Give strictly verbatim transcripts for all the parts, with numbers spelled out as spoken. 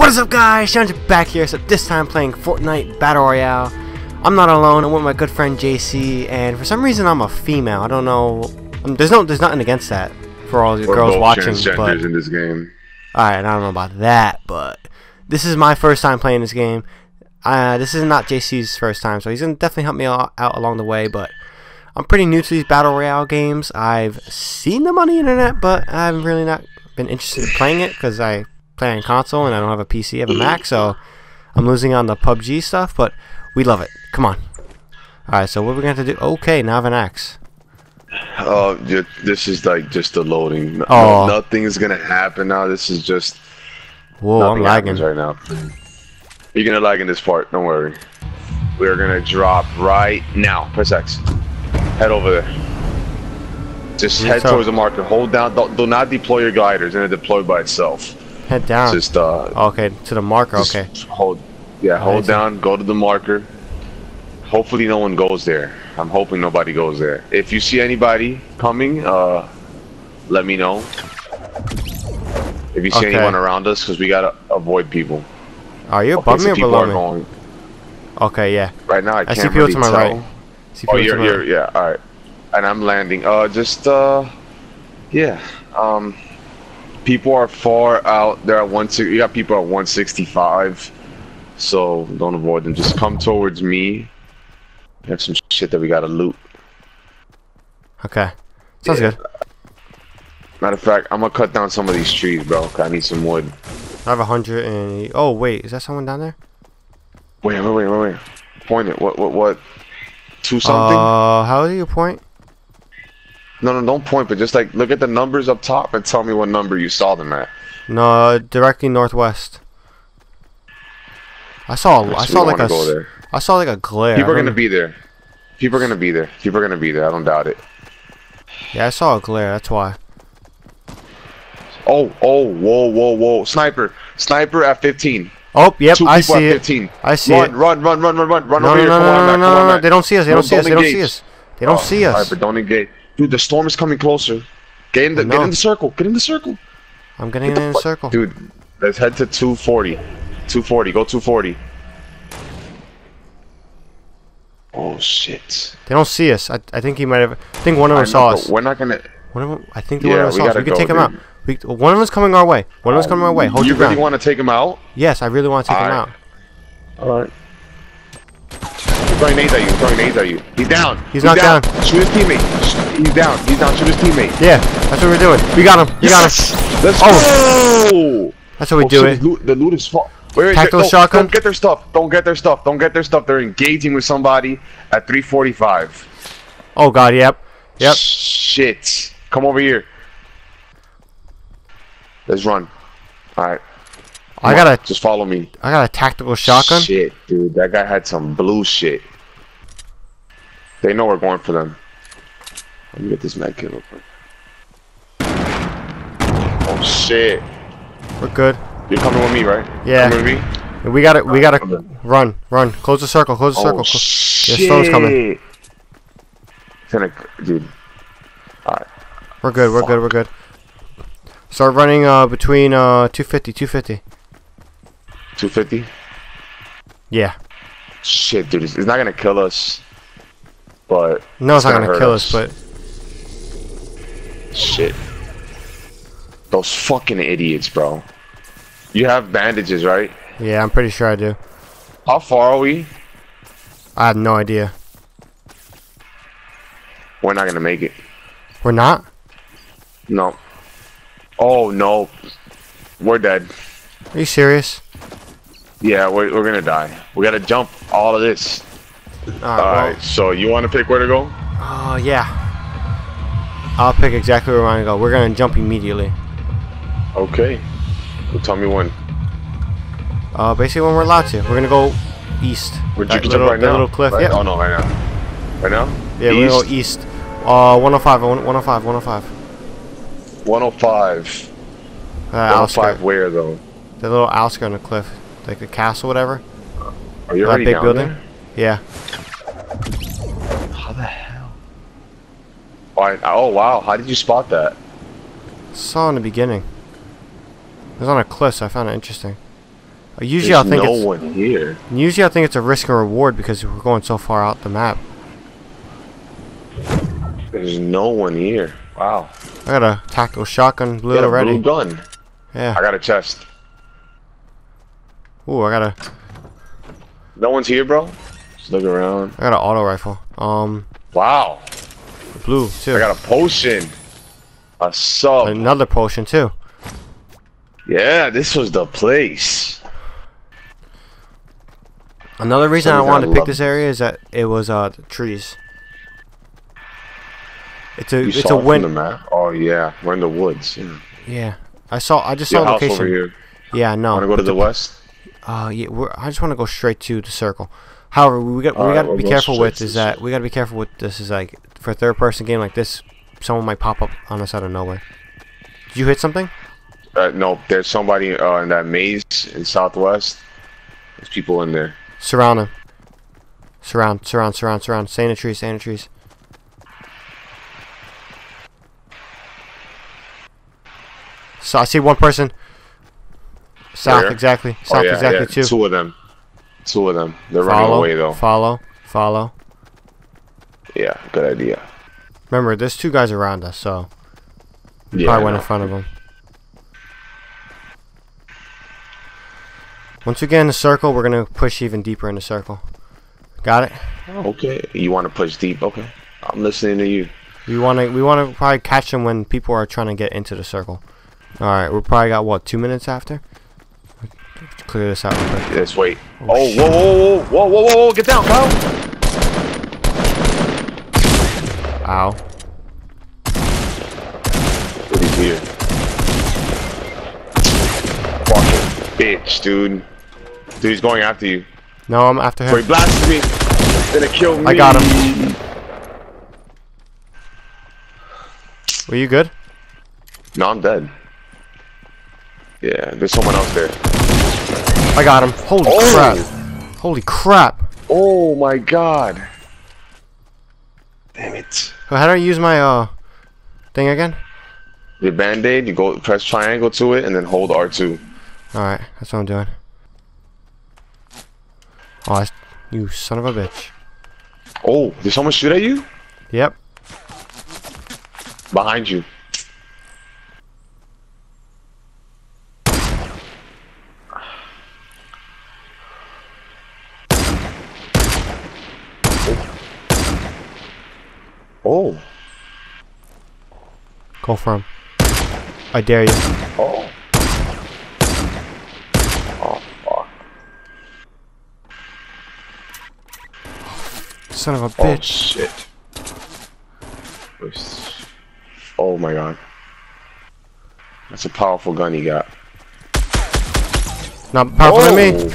What is up, guys? ShadowNinja back here, so this time playing Fortnite Battle Royale. I'm not alone, I'm with my good friend J C, and for some reason I'm a female. I don't know. I mean, there's no, there's nothing against that for all the We're girls both watching. But in this game. Alright, I don't know about that, but this is my first time playing this game. Uh, this is not J C's first time, so he's going to definitely help me out along the way, but I'm pretty new to these Battle Royale games. I've seen them on the internet, but I've really not been interested in playing it because I play on console and I don't have a P C, I have a Mac, so I'm losing on the P U B G stuff, but we love it. Come on. Alright, so what are we going to do? Okay, now I have an axe. Oh, uh, this is like just the loading. Oh. Nothing is going to happen now. This is just... Whoa, I'm lagging right now. You're going to lag in this part, don't worry. We're going to drop right now. Press X. Head over there. Just head towards the marker. Hold down. Don't, do not deploy your gliders. And it deployed by itself. Head down. Just uh. Okay, to the marker. Okay. Hold. Yeah, hold down. Go to the marker. Hopefully, no one goes there. I'm hoping nobody goes there. If you see anybody coming, uh, let me know. If you see okay. anyone around us, because we gotta avoid people. Are you above okay, me or so below me? Going. Okay, yeah. Right now, I, I can't see people really to my tell. Right. Oh, you're, you're, yeah, alright. And I'm landing. Uh, just, uh, yeah. Um, people are far out. They're at one sixty. You got people at one sixty-five. So don't avoid them. Just come towards me. I have some shit that we gotta loot. Okay. Sounds yeah. good. Matter of fact, I'm gonna cut down some of these trees, bro. 'Cause I need some wood. I have a hundred and. Oh, wait. Is that someone down there? Wait, wait, wait, wait, wait. Point it. What, what, what? To something? Uh, how do you point? No, no, don't point, but just like look at the numbers up top and tell me what number you saw them at. No, directly northwest. I saw, I, I saw like a, I saw like a glare. People are gonna be there. People are gonna be there. People are gonna be there. I don't doubt it. Yeah, I saw a glare. That's why. Oh, oh, whoa, whoa, whoa! Sniper, sniper at fifteen. Oh, yep, I see it. I see it. Run, run, run, run, run, run over here. No, no, no, no, no, they don't see us. They don't see us. They don't see us. They don't see us. Sniper, don't engage. Dude, the storm is coming closer. Get in the, get in the circle. Get in the circle. I'm getting in the circle. Dude, let's head to two forty. two forty. Go two forty. Oh shit. They don't see us. I, I think he might have. I think one of them saw us. We're not gonna. One of them. I think one of them saw us. We can take him out. We, one of them's coming our way. One of them's coming our way. Hold you really want to take him out? Yes, I really want to take All him right. out. All right. He's throwing nades at you. Throwing nades at you. He's down. He's, He's not down. down. Shoot his teammate. He's down. He's down. Shoot his teammate. Yeah, that's what we're doing. We got him. We yes. got him. Let's oh. go. That's how we oh, do so it. Loot, the loot is fucked. Tactical shotgun. Don't get their stuff. Don't get their stuff. Don't get their stuff. They're engaging with somebody at three forty-five. Oh god. Yep. Yep. Shit. Come over here. Let's run. Alright. I got a... Just follow me. I got a tactical shotgun. Shit, dude. That guy had some blue shit. They know we're going for them. Let me get this med kit real quick. Oh, shit. We're good. You're coming with me, right? Yeah. Coming with me? We got it. We got to run. Run. Close the circle. Close the circle. Oh, shit. Yeah, Stone's coming. Gonna, dude. Alright. We're good. We're Fuck. good. We're good. Start running uh, between uh, two fifty, two fifty. two fifty? Yeah. Shit, dude. It's not going to kill us, but... No, it's, it's not going to kill us. us, but... Shit. Those fucking idiots, bro. You have bandages, right? Yeah, I'm pretty sure I do. How far are we? I have no idea. We're not going to make it. We're not? No. Oh no, we're dead. Are you serious? Yeah, we're, we're gonna die. We gotta jump all of this. Alright, right, well, so you wanna pick where to go? Oh, uh, yeah. I'll pick exactly where I wanna go. We're gonna jump immediately. Okay. Well, tell me when. Uh, basically when we're allowed to. We're gonna go east. We're that little, right that now? little cliff. Right? Yeah. Oh no, right now. Right now? Yeah, east? We're gonna go east. Uh, one oh five, one oh five, one oh five. one oh five. Uh, one oh five where though? The little outskirt on the cliff, like the castle, whatever. Are you already down there? Yeah. How the hell? Oh, I, oh wow! How did you spot that? I saw in the beginning. It was on a cliff, so I found it interesting. Usually I think no it's, one here. Usually I think it's a risk and reward because we're going so far out the map. There's no one here. Wow. I got a tactical shotgun, blue got a already. Blue gun. Yeah. I got a chest. Ooh, I got a. No one's here, bro. Just look around. I got an auto rifle. Um. Wow. Blue too. I got a potion. A sub. Another potion too. Yeah, this was the place. Another reason I wanted to pick this area is that it was uh trees. It's a it's a wind. Oh yeah, we're in the woods. Yeah. Yeah. I saw. I just saw a location. Over here. Yeah, no. Want to go to the west? Uh, yeah. We're, I just want to go straight to the circle. However, we got we got to be careful with is that we got to be careful with this is like for a third person game like this, someone might pop up on us out of nowhere. Did you hit something? Uh, no, there's somebody uh, in that maze in southwest. There's people in there. Surround them. Surround, surround, surround, surround. Stay in the trees, stay in the trees. So I see one person. South, Where? exactly. South, oh, yeah, exactly, yeah. Two. Two of them. Two of them. They're follow, running away, though. Follow, follow. Yeah, good idea. Remember, there's two guys around us, so... Yeah, probably went in front of them. Once we get in the circle, we're going to push even deeper in the circle. Got it? Okay. You want to push deep? Okay. I'm listening to you. We want to we want to probably catch them when people are trying to get into the circle. Alright, we probably got, what, two minutes after? Let's clear this out real quick. Yes, wait. Oh, oh whoa, whoa, whoa, whoa, whoa, whoa, whoa, get down, Kyle! Ow. What is here? Fucking bitch, dude. Dude, he's going after you. No, I'm after him. He blasted me. He's gonna kill me. I got him. Were you good? No, I'm dead. Yeah, there's someone else there. I got him. Holy oh. crap. Holy crap. Oh my god. Damn it. How do I use my uh thing again? Your band-aid, you go press triangle to it and then hold R two. Alright, that's what I'm doing. Oh, that's, you son of a bitch. Oh, did someone shoot at you? Yep. Behind you. Oh. Go for him. I dare you. Oh. Oh, fuck. Son of a bitch. Oh, shit. Oh my god. That's a powerful gun he got. Not powerful oh. than me.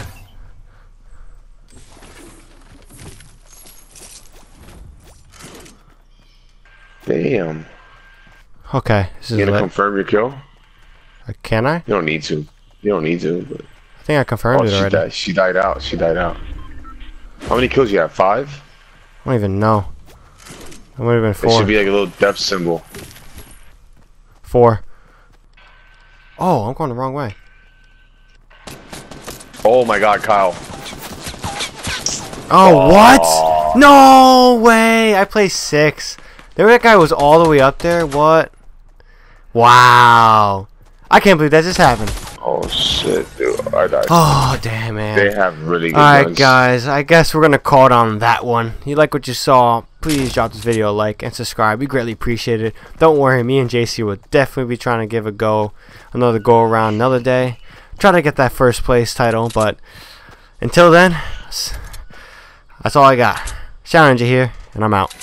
Damn. Okay. This you is gonna lit. confirm your kill? Uh, can I? You don't need to. You don't need to. But... I think I confirmed oh, it she already. Died. She died out. She died out. How many kills you have? Five? I don't even know. It would have been four. It should be like a little death symbol. Four. Oh, I'm going the wrong way. Oh my god, Kyle. Oh, oh. what? No way! I play six. That guy was all the way up there. What? Wow! I can't believe that just happened. Oh shit, dude! I died. Oh damn, man. They have really good guns. All right, guys. I guess we're gonna call it on that one. If you like what you saw, please drop this video a like and subscribe. We greatly appreciate it. Don't worry, me and J C will definitely be trying to give a go, another go around, another day. Try to get that first place title, but until then, that's all I got. ShadowNinja here, and I'm out.